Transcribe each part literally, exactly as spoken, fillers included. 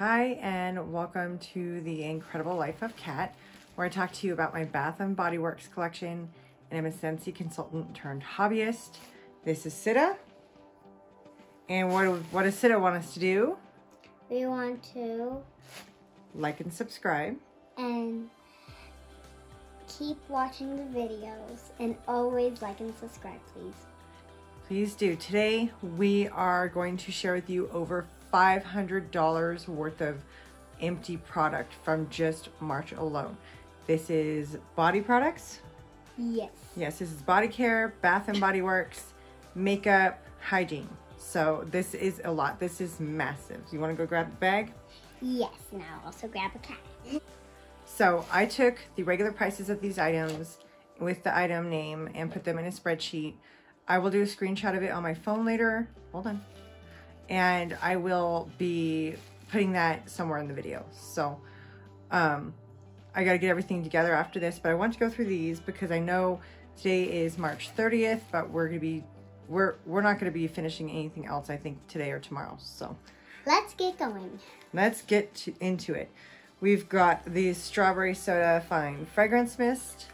Hi, and welcome to The Incredible Life of Cat, where I talk to you about my Bath and Body Works collection, and I'm a Scentsy consultant turned hobbyist. This is Sitta, and what, what does Sitta want us to do? We want to like and subscribe. And keep watching the videos, and always like and subscribe, please. Please do. Today, we are going to share with you over five hundred dollars worth of empty product from just March alone. This is body products? Yes. Yes, this is body care, Bath and Body Works, makeup, hygiene. So this is a lot. This is massive. You want to go grab the bag? Yes, and I'll also grab a cat. So I took the regular prices of these items with the item name and put them in a spreadsheet. I will do a screenshot of it on my phone later. Hold on. And I will be putting that somewhere in the video. So um, I gotta get everything together after this, but I want to go through these because I know today is March thirtieth, but we're gonna be, we're, we're not gonna be finishing anything else, I think, today or tomorrow, so. Let's get going. Let's get to, into it. We've got the Strawberry Soda Fine Fragrance Mist.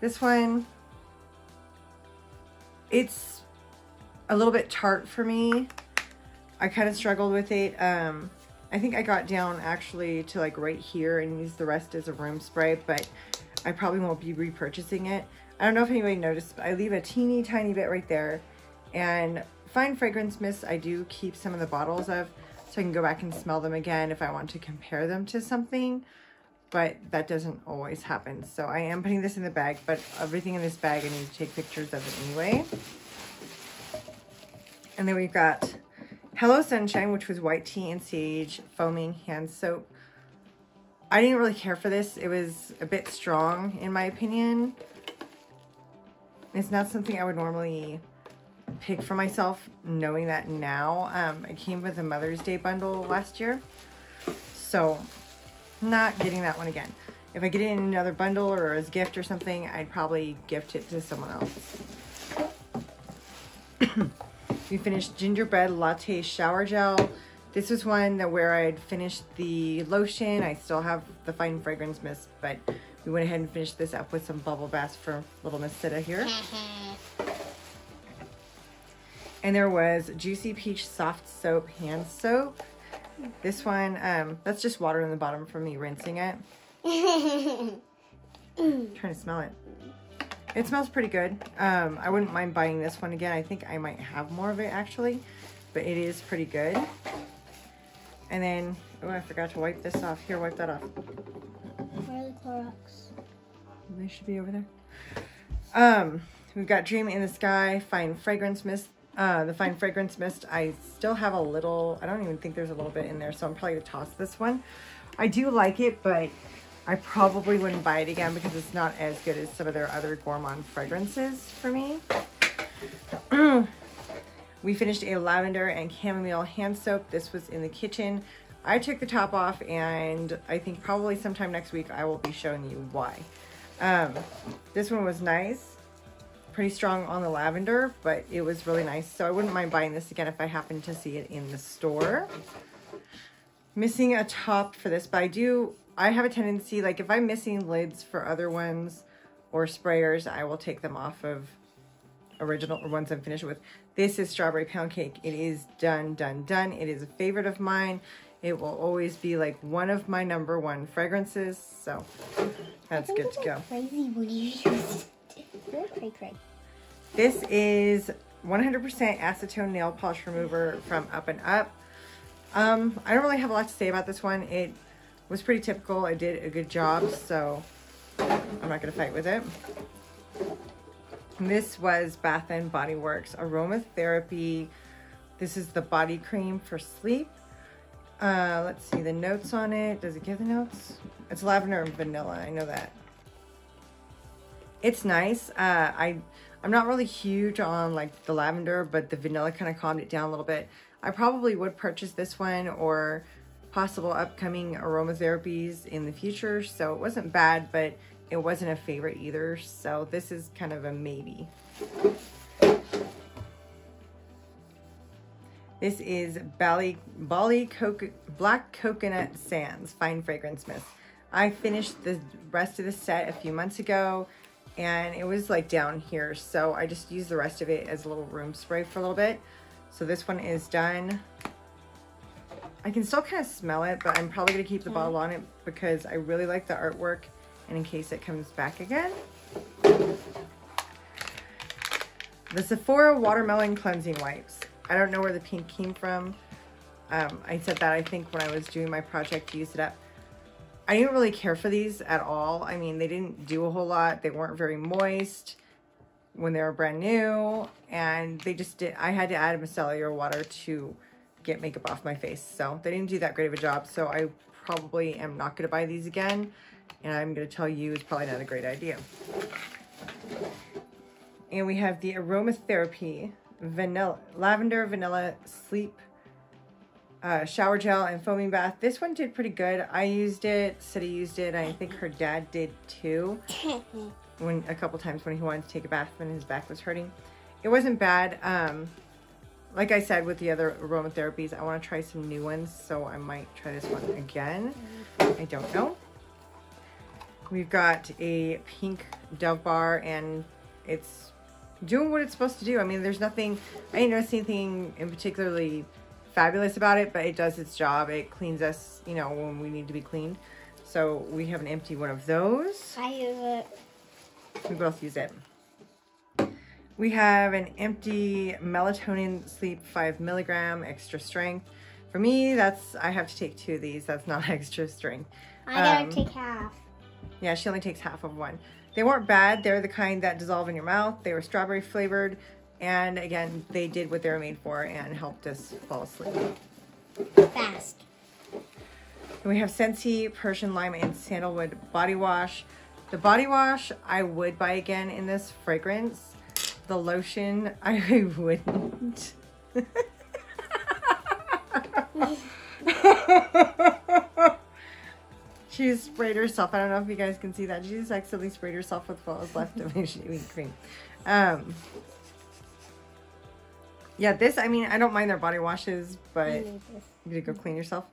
This one, it's a little bit tart for me. I kind of struggled with it. Um, I think I got down actually to like right here and used the rest as a room spray, but I probably won't be repurchasing it. I don't know if anybody noticed, but I leave a teeny tiny bit right there. And fine fragrance mists, I do keep some of the bottles of, so I can go back and smell them again if I want to compare them to something, but that doesn't always happen. So I am putting this in the bag, but everything in this bag, I need to take pictures of it anyway. And then we've got Hello Sunshine, which was white tea and sage foaming hand soap. I didn't really care for this. It was a bit strong in my opinion. It's not something I would normally pick for myself, knowing that now. Um, it came with a Mother's Day bundle last year, so not getting that one again. If I get it in another bundle or as a gift or something, I'd probably gift it to someone else. We finished Gingerbread Latte Shower Gel. This was one that where I had finished the lotion. I still have the fine fragrance mist, but we went ahead and finished this up with some bubble baths for little Miss Sitta here. And there was Juicy Peach Soft Soap Hand Soap. This one, um, that's just water in the bottom from me rinsing it. I'm trying to smell it. It smells pretty good. Um, I wouldn't mind buying this one again. I think I might have more of it actually, but it is pretty good. And then, oh, I forgot to wipe this off. Here, wipe that off. Where are the Clorox? They should be over there. Um, we've got Dream in the Sky, Fine Fragrance Mist. Uh, the Fine Fragrance Mist, I still have a little, I don't even think there's a little bit in there, so I'm probably gonna toss this one. I do like it, but I probably wouldn't buy it again because it's not as good as some of their other gourmand fragrances for me. We finished a lavender and chamomile hand soap. This was in the kitchen. I took the top off, and I think probably sometime next week I will be showing you why. Um, this one was nice, pretty strong on the lavender, but it was really nice. So I wouldn't mind buying this again if I happened to see it in the store. Missing a top for this, but I do... I have a tendency, like if I'm missing lids for other ones or sprayers, I will take them off of original or ones I'm finished with. This is Strawberry Pound Cake. It is done, done, done. It is a favorite of mine. It will always be like one of my number one fragrances. So that's good to go. Crazy when you use it. This is one hundred percent acetone nail polish remover from Up and Up. Um, I don't really have a lot to say about this one. It was pretty typical. I did a good job, so I'm not gonna fight with it. And this was Bath and Body Works Aromatherapy. This is the body cream for sleep. Uh, let's see the notes on it. Does it give the notes? It's lavender and vanilla, I know that. It's nice. Uh, I, I'm not really huge on like the lavender, but the vanilla kind of calmed it down a little bit. I probably would purchase this one or possible upcoming aromatherapies in the future, so it wasn't bad, but it wasn't a favorite either, so this is kind of a maybe. This is Bali, Bali Coco, Black Coconut Sands Fine Fragrance Mist. I finished the rest of the set a few months ago and it was like down here. So I just used the rest of it as a little room spray for a little bit. So this one is done. I can still kind of smell it, but I'm probably gonna keep the bottle on it because I really like the artwork and in case it comes back again. The Sephora Watermelon Cleansing Wipes. I don't know where the pink came from. Um, I said that I think when I was doing my project to use it up. I didn't really care for these at all. I mean, they didn't do a whole lot. They weren't very moist when they were brand new. And they just did, I had to add micellar water to get makeup off my face. So they didn't do that great of a job. So I probably am not gonna buy these again. And I'm gonna tell you it's probably not a great idea. And we have the Aromatherapy Vanilla, Lavender Vanilla Sleep uh, Shower Gel and Foaming Bath. This one did pretty good. I used it, Sitty used it, I think her dad did too. When a couple times when he wanted to take a bath when his back was hurting. It wasn't bad. Um, like I said with the other aromatherapies, I wanna try some new ones, so I might try this one again. I don't know. We've got a pink Dove bar and it's doing what it's supposed to do. I mean, there's nothing, I didn't notice anything in particularly fabulous about it, but it does its job. It cleans us, you know, when we need to be cleaned. So we have an empty one of those. I use it. We both use it. We have an empty melatonin sleep five milligram extra strength. For me, that's, I have to take two of these. That's not extra strength. I gotta um, take half. Yeah, she only takes half of one. They weren't bad. They're the kind that dissolve in your mouth. They were strawberry flavored. And again, they did what they were made for and helped us fall asleep. Fast. And we have Scentsy, Persian Lime, and Sandalwood Body Wash. The body wash, I would buy again in this fragrance. The lotion, I wouldn't. She sprayed herself. I don't know if you guys can see that. She just accidentally sprayed herself with what was left of my shaving cream. Um, yeah, this, I mean, I don't mind their body washes, but you need to go clean yourself.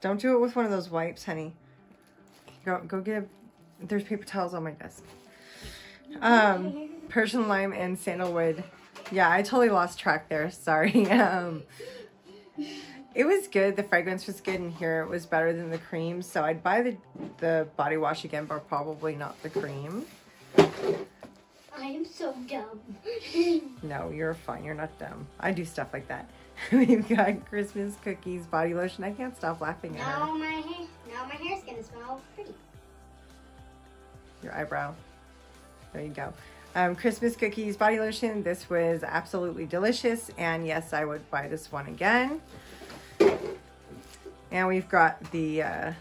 Don't do it with one of those wipes, honey. Go, go get, a, there's paper towels on my desk. Um, Persian Lime and Sandalwood. Yeah, I totally lost track there. Sorry. Um... It was good. The fragrance was good in here. It was better than the cream. So I'd buy the, the body wash again, but probably not the cream. I am so dumb. No, you're fine. You're not dumb. I do stuff like that. We've got Christmas cookies, body lotion. I can't stop laughing at her. Now my hair, now my hair's gonna smell pretty. Your eyebrow. There you go. Um, Christmas cookies, body lotion. This was absolutely delicious. And yes, I would buy this one again. And we've got the uh,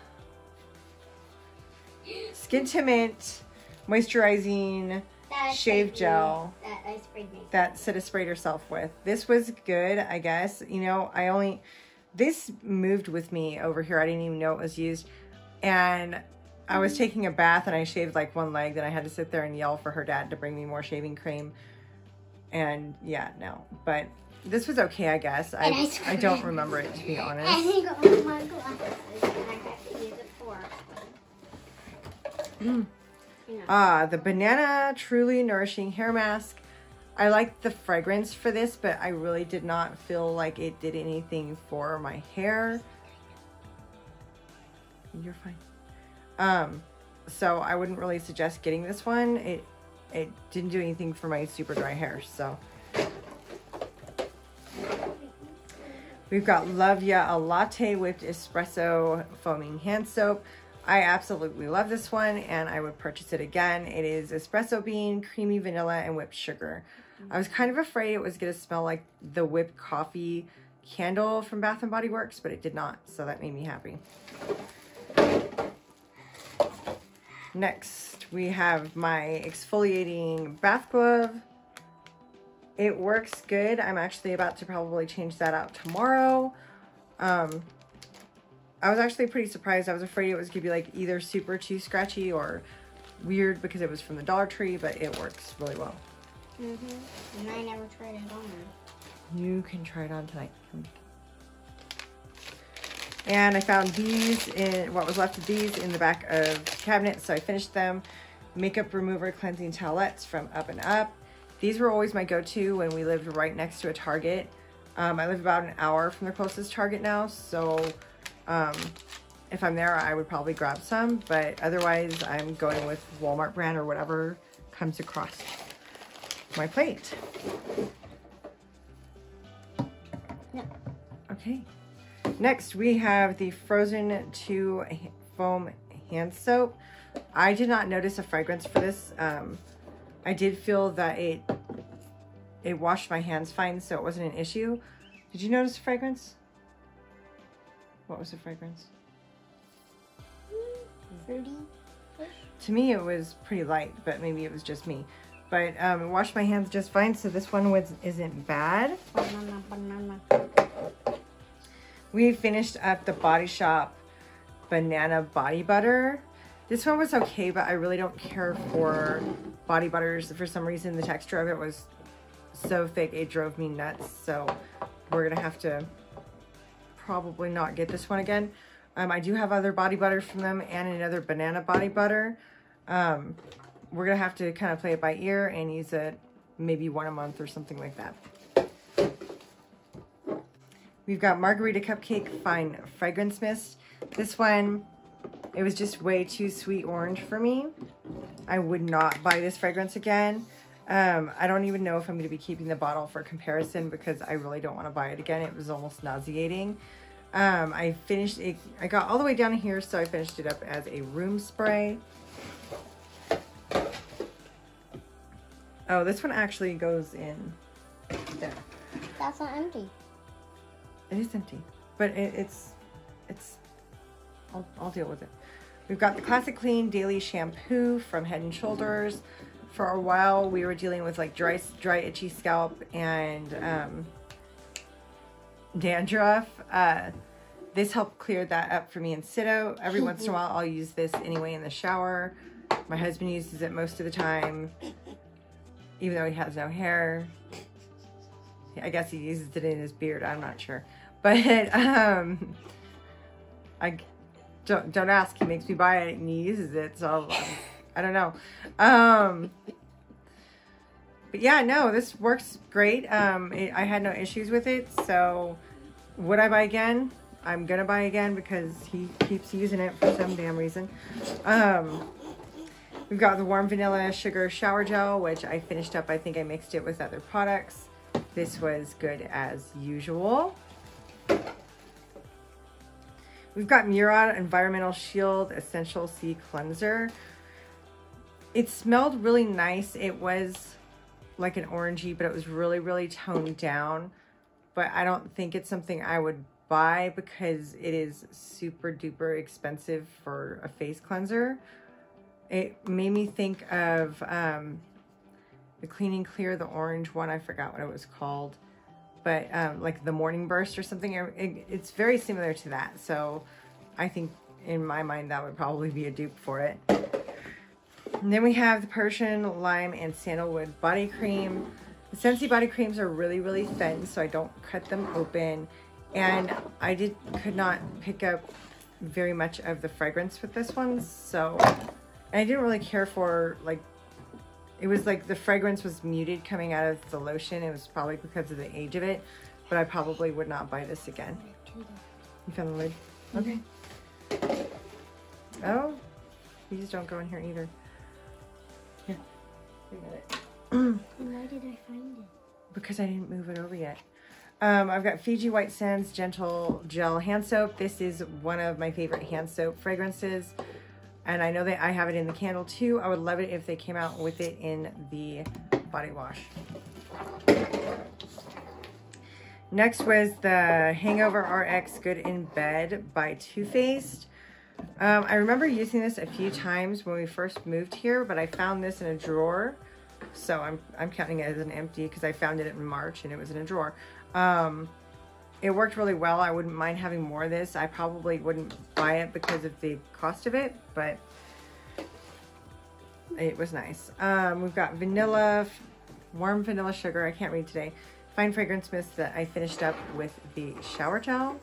Skin to Mint Moisturizing that Shave I Gel that I sprayed me. That Sita sprayed herself with. This was good, I guess. You know, I only, this moved with me over here. I didn't even know it was used. And I was taking a bath and I shaved like one leg. Then I had to sit there and yell for her dad to bring me more shaving cream. And yeah, no, but this was okay, I guess. I, I, I don't remember it, to be honest. I think all my glasses and I have to use it for. Mm. Yeah. Ah, the Banana Truly Nourishing Hair Mask. I liked the fragrance for this, but I really did not feel like it did anything for my hair. You're fine. Um, so I wouldn't really suggest getting this one. It, it didn't do anything for my super dry hair, so. We've got Love Ya, a Latte Whipped Espresso Foaming Hand Soap. I absolutely love this one and I would purchase it again. It is espresso bean, creamy vanilla, and whipped sugar. I was kind of afraid it was gonna smell like the whipped coffee candle from Bath and Body Works, but it did not, so that made me happy. Next, we have my exfoliating bath glove. It works good. I'm actually about to probably change that out tomorrow. Um, I was actually pretty surprised. I was afraid it was going to be like either super too scratchy or weird because it was from the Dollar Tree, but it works really well. Mm-hmm. And I never tried it on there. You can try it on tonight. And I found these in what was left of these in the back of the cabinet, so I finished them. Makeup remover cleansing towelettes from Up and Up. These were always my go-to when we lived right next to a Target. Um, I live about an hour from the closest Target now, so um, if I'm there, I would probably grab some, but otherwise I'm going with Walmart brand or whatever comes across my plate. Yeah. Okay. Next, we have the Frozen two Foam Hand Soap. I did not notice a fragrance for this. Um, I did feel that it it washed my hands fine, so it wasn't an issue. Did you notice a fragrance? What was the fragrance? thirty-ish. To me, it was pretty light, but maybe it was just me. But um, it washed my hands just fine, so this one was isn't bad. Banana, banana. We finished up the Body Shop Banana Body Butter. This one was okay, but I really don't care for body butters. For some reason, the texture of it was so thick, it drove me nuts. So we're gonna have to probably not get this one again. Um, I do have other body butters from them and another banana body butter. Um, we're gonna have to kind of play it by ear and use it maybe one a month or something like that. We've got Margarita Cupcake Fine Fragrance Mist. This one, it was just way too sweet orange for me. I would not buy this fragrance again. Um, I don't even know if I'm gonna be keeping the bottle for comparison because I really don't wanna buy it again. It was almost nauseating. Um, I finished it, I got all the way down here, so I finished it up as a room spray. Oh, this one actually goes in there. That's not empty. It is empty, but it, it's, it's, I'll, I'll deal with it. We've got the Classic Clean Daily Shampoo from Head and Shoulders. For a while, we were dealing with like dry, dry itchy scalp and um, dandruff. Uh, this helped clear that up for me in Sitto. Every once in a while, I'll use this anyway in the shower. My husband uses it most of the time, even though he has no hair. I guess he uses it in his beard, I'm not sure. But um, I don't don't ask. He makes me buy it, and he uses it, so I'll, I don't know. Um, but yeah, no, this works great. Um, it, I had no issues with it, so would I buy again? I'm gonna buy again because he keeps using it for some damn reason. Um, we've got the Warm Vanilla Sugar Shower Gel, which I finished up. I think I mixed it with other products. This was good as usual. We've got Murad Environmental Shield Essential Sea Cleanser. It smelled really nice. It was like an orangey, but it was really, really toned down. But I don't think it's something I would buy because it is super duper expensive for a face cleanser. It made me think of um, the Clean and Clear, the orange one. I forgot what it was called. But um, like the Morning Burst or something, it, it's very similar to that. So I think in my mind, that would probably be a dupe for it. And then we have the Persian Lime and Sandalwood Body Cream. The Scentsy body creams are really, really thin, so I don't cut them open. And I did could not pick up very much of the fragrance with this one. So and I didn't really care for like, it was like the fragrance was muted coming out of the lotion. It was probably because of the age of it, but I probably would not buy this again. You found the lid? Okay. Oh, these don't go in here either. Yeah, we got it. Why did I find it? Because I didn't move it over yet. Um, I've got Fiji White Sands Gentle Gel Hand Soap. This is one of my favorite hand soap fragrances. And I know that I have it in the candle too. I would love it if they came out with it in the body wash. Next was the Hangover R X Good in Bed by Too Faced. Um, I remember using this a few times when we first moved here, but I found this in a drawer. So I'm, I'm counting it as an empty because I found it in March and it was in a drawer. Um, it worked really well. I wouldn't mind having more of this. I probably wouldn't buy it because of the cost of it, but it was nice. Um, we've got vanilla, warm vanilla sugar. I can't read today. fine fragrance mist that I finished up with the shower gel.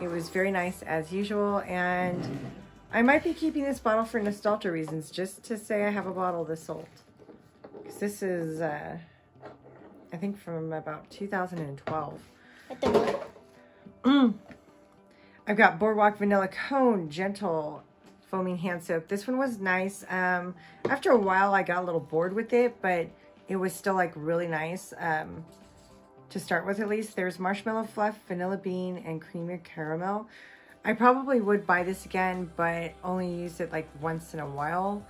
It was very nice as usual, and I might be keeping this bottle for nostalgia reasons, just to say I have a bottle this old. Because this is, uh, I think from about two thousand twelve. What the fuck? I've got Boardwalk Vanilla Cone Gentle Foaming Hand Soap. This one was nice. Um, after a while, I got a little bored with it, but it was still like really nice. Um, to start with, at least. There's marshmallow fluff, vanilla bean, and creamy caramel. I probably would buy this again, but only use it like once in a while.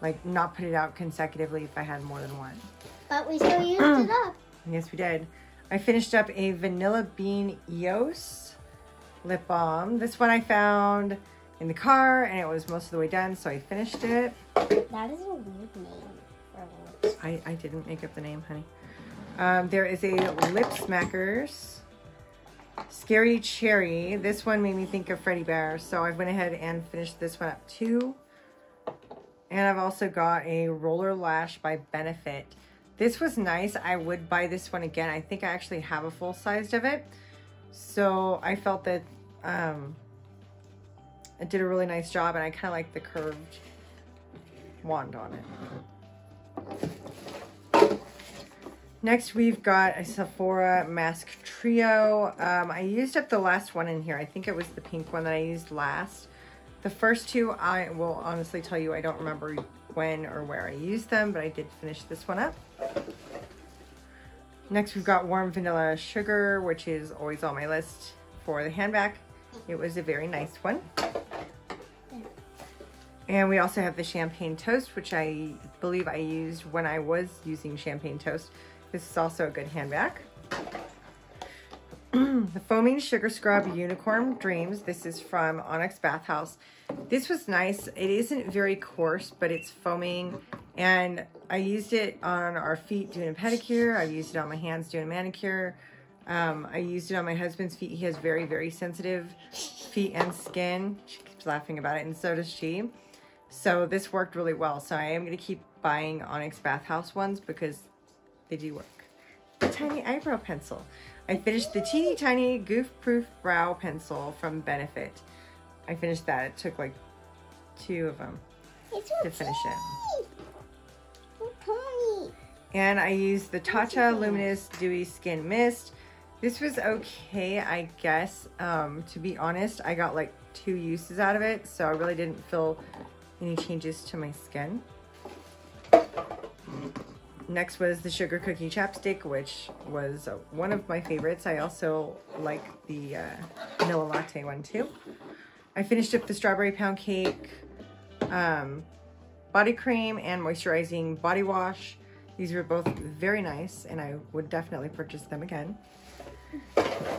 Like not put it out consecutively if I had more than one. But we still used it up. Yes, we did. I finished up a vanilla bean E O S lip balm. This one I found in the car and it was most of the way done, so I finished it. That is a weird name for a lip. I, I didn't make up the name, honey. Um, there is a Lip Smackers Scary Cherry. This one made me think of Freddy Bear, so I went ahead and finished this one up too. And I've also got a Roller Lash by Benefit. This was nice. I would buy this one again. I think I actually have a full-sized of it. So I felt that um, it did a really nice job, and I kind of like the curved wand on it. Next, we've got a Sephora Mask Trio. Um, I used up the last one in here. I think it was the pink one that I used last. The first two, I will honestly tell you, I don't remember when or where I used them, but I did finish this one up. Next, we've got Warm Vanilla Sugar, which is always on my list for the hand back. It was a very nice one. And we also have the Champagne Toast, which I believe I used when I was using Champagne Toast. This is also a good hand back. The Foaming Sugar Scrub Unicorn Dreams. This is from Onyx Bathhouse. This was nice. It isn't very coarse, but it's foaming. And I used it on our feet doing a pedicure. I've used it on my hands doing a manicure. Um, I used it on my husband's feet. He has very, very sensitive feet and skin. She keeps laughing about it, and so does she. So this worked really well. So I am going to keep buying Onyx Bathhouse ones because they do work. The tiny eyebrow pencil. I finished the teeny tiny Goof Proof Brow Pencil from Benefit. I finished that. It took like two of them it's to finish it. It's and I used the Tatcha Luminous Dewy Skin Mist. This was okay, I guess. Um, to be honest, I got like two uses out of it, so I really didn't feel any changes to my skin. Next was the Sugar Cookie Chapstick, which was one of my favorites. I also like the uh, Vanilla Latte one too. I finished up the Strawberry Pound Cake um, Body Cream and Moisturizing Body Wash. These were both very nice, and I would definitely purchase them again.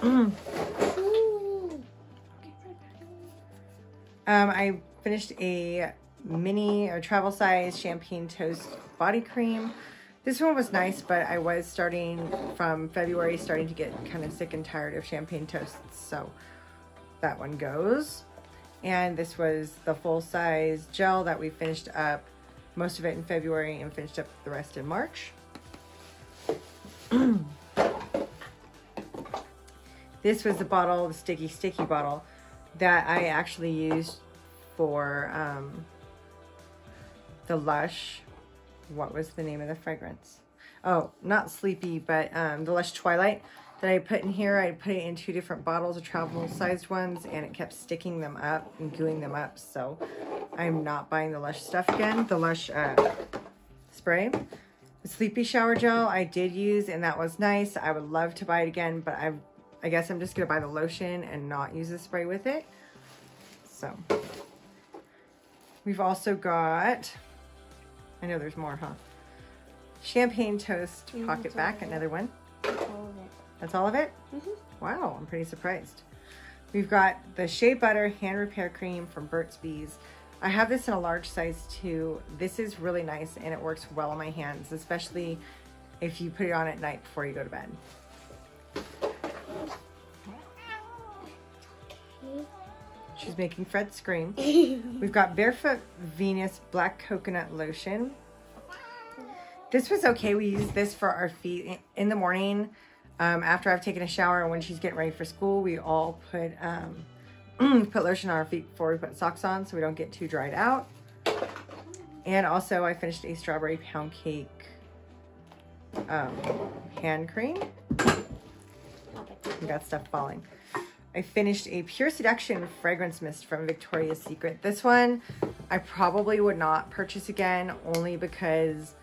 um, I finished a mini or travel size Champagne Toast Body Cream. This one was nice, but I was starting from February, starting to get kind of sick and tired of Champagne Toasts, so that one goes. And this was the full-size gel that we finished up, most of it in February, and finished up the rest in March. This was the bottle, the sticky, sticky bottle, that I actually used for um, the Lush. What was the name of the fragrance? Oh, not Sleepy, but um, the Lush Twilight that I put in here. I put it in two different bottles, travel-sized ones, and it kept sticking them up and gooing them up. So I'm not buying the Lush stuff again, the Lush uh, spray. The Sleepy Shower Gel I did use, and that was nice. I would love to buy it again, but I've, I guess I'm just going to buy the lotion and not use the spray with it. So we've also got... I know there's more, huh? Champagne Toast Pocket Back, another one. That's all of it. That's all of it? Mm-hmm. Wow, I'm pretty surprised. We've got the Shea Butter Hand Repair Cream from Burt's Bees. I have this in a large size too. This is really nice, and it works well on my hands, especially if you put it on at night before you go to bed. She's making Fred scream. We've got Barefoot Venus Black Coconut Lotion. This was okay. We used this for our feet in the morning. Um, after I've taken a shower and when she's getting ready for school, we all put um, put lotion on our feet before we put socks on so we don't get too dried out. And also I finished a strawberry pound cake um, hand cream. We got stuff falling. I finished a Pure Seduction fragrance mist from Victoria's Secret. This one I probably would not purchase again, only because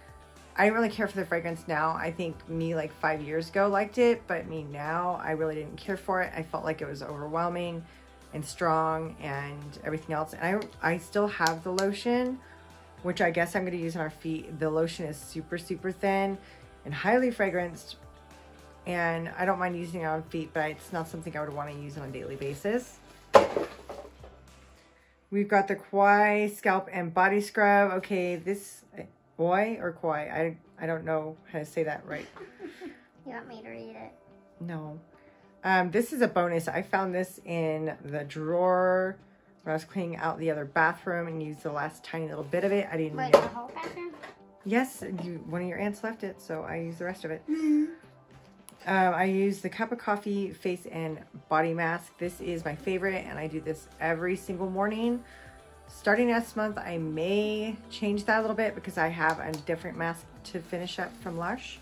I didn't really care for the fragrance now. I think me like five years ago liked it, but me now, I really didn't care for it. I felt like it was overwhelming and strong and everything else. And I, I still have the lotion, which I guess I'm gonna use on our feet. The lotion is super, super thin and highly fragranced. And I don't mind using it on feet, but it's not something I would wanna use on a daily basis. We've got the Kauai Scalp and Body Scrub. Okay, this, Kauai or Kauai? I, I don't know how to say that right. You want me to read it? No. Um, this is a bonus. I found this in the drawer when I was cleaning out the other bathroom and used the last tiny little bit of it. I didn't Wait, the whole bathroom? Yes, you, one of your aunts left it, so I used the rest of it. Mm-hmm. Um, I use the Cup of Coffee Face and Body Mask. This is my favorite and I do this every single morning. Starting next month, I may change that a little bit because I have a different mask to finish up from Lush.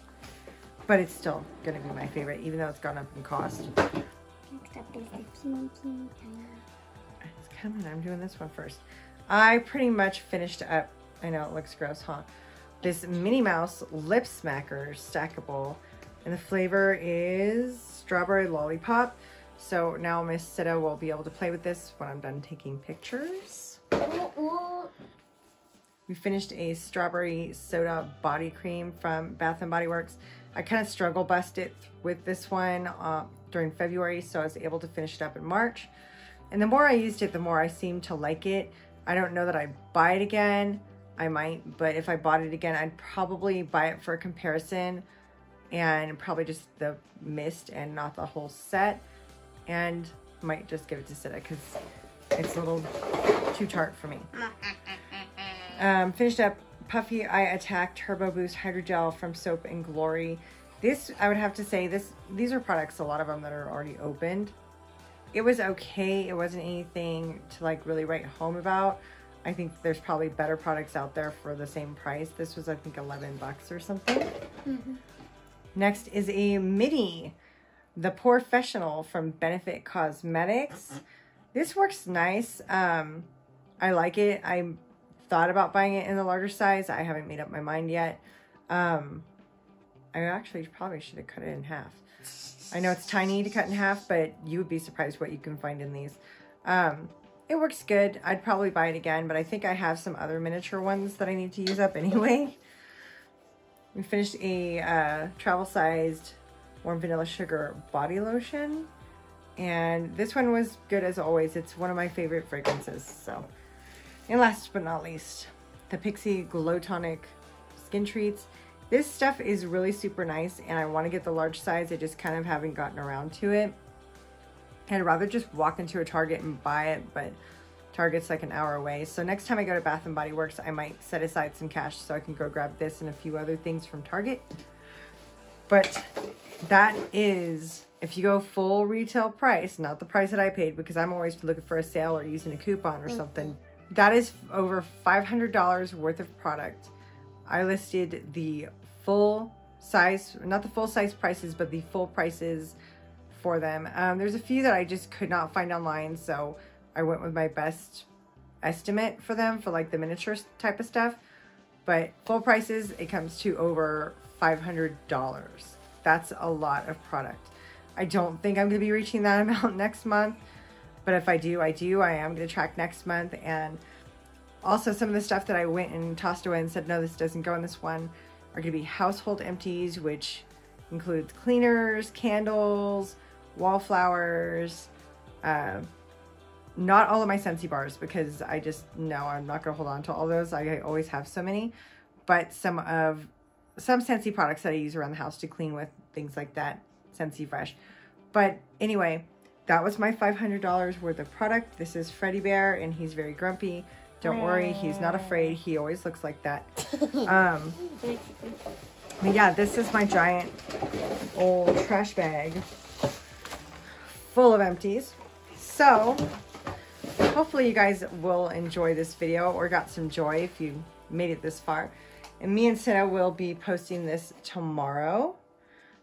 But it's still gonna be my favorite, even though it's gone up in cost. Next up is the P and P. It's coming, I'm doing this one first. I pretty much finished up, I know it looks gross, huh? This Minnie Mouse Lip Smackers stackable. And the flavor is strawberry lollipop. So now Miss Sita will be able to play with this when I'm done taking pictures. Ooh, ooh. We finished a strawberry soda body cream from Bath and Body Works. I kind of struggle busted with this one uh, during February, so I was able to finish it up in March. And the more I used it, the more I seemed to like it. I don't know that I'd buy it again. I might, but if I bought it again, I'd probably buy it for a comparison. And probably just the mist and not the whole set, and might just give it to Sita because it's a little too tart for me. Um, finished up Puffy Eye Attack Turbo Boost Hydrogel from Soap and Glory. This, I would have to say, this these are products, a lot of them that are already opened. It was okay, it wasn't anything to like really write home about. I think there's probably better products out there for the same price. This was I think eleven bucks or something. Mm-hmm. Next is a mini, the Professional from Benefit Cosmetics. This works nice. Um, I like it. I thought about buying it in the larger size. I haven't made up my mind yet. Um, I actually probably should have cut it in half. I know it's tiny to cut in half, but you would be surprised what you can find in these. Um, it works good. I'd probably buy it again, but I think I have some other miniature ones that I need to use up anyway. We finished a uh, travel-sized warm vanilla sugar body lotion. And this one was good as always. It's one of my favorite fragrances, so. And last but not least, the Pixi Glow Tonic Skin Treats. This stuff is really super nice and I want to get the large size. I just kind of haven't gotten around to it. And I'd rather just walk into a Target and buy it, but Target's like an hour away. So next time I go to Bath and Body Works, I might set aside some cash so I can go grab this and a few other things from Target. But that is, if you go full retail price, not the price that I paid, because I'm always looking for a sale or using a coupon or something. That is over five hundred dollars worth of product. I listed the full size, not the full size prices, but the full prices for them. Um, there's a few that I just could not find online, so I went with my best estimate for them for like the miniature type of stuff, but full prices, it comes to over five hundred dollars. That's a lot of product. I don't think I'm gonna be reaching that amount next month, but if I do, I do. I am gonna track next month. And also some of the stuff that I went and tossed away and said, no, this doesn't go in this one, are gonna be household empties, which includes cleaners, candles, wallflowers, uh, not all of my Scentsy bars, because I just, no, I'm not going to hold on to all those. I, I always have so many, but some of, some Scentsy products that I use around the house to clean with, things like that, Scentsy Fresh. But anyway, that was my five hundred dollars worth of product. This is Freddy Bear, and he's very grumpy. Don't Yay. worry, he's not afraid. He always looks like that. Um, but yeah, this is my giant old trash bag full of empties. So hopefully you guys will enjoy this video or got some joy if you made it this far. And me and Senna will be posting this tomorrow.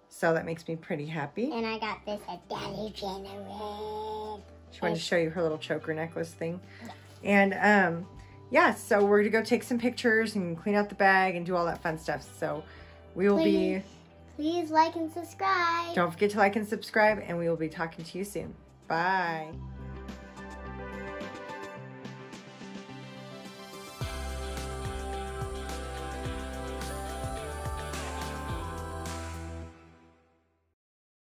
So that makes me pretty happy. And I got this at Dollar General. She wanted to show you her little choker necklace thing. And um, yeah, so we're gonna go take some pictures and clean out the bag and do all that fun stuff. So we will please, be... Please like and subscribe. Don't forget to like and subscribe, and we will be talking to you soon. Bye.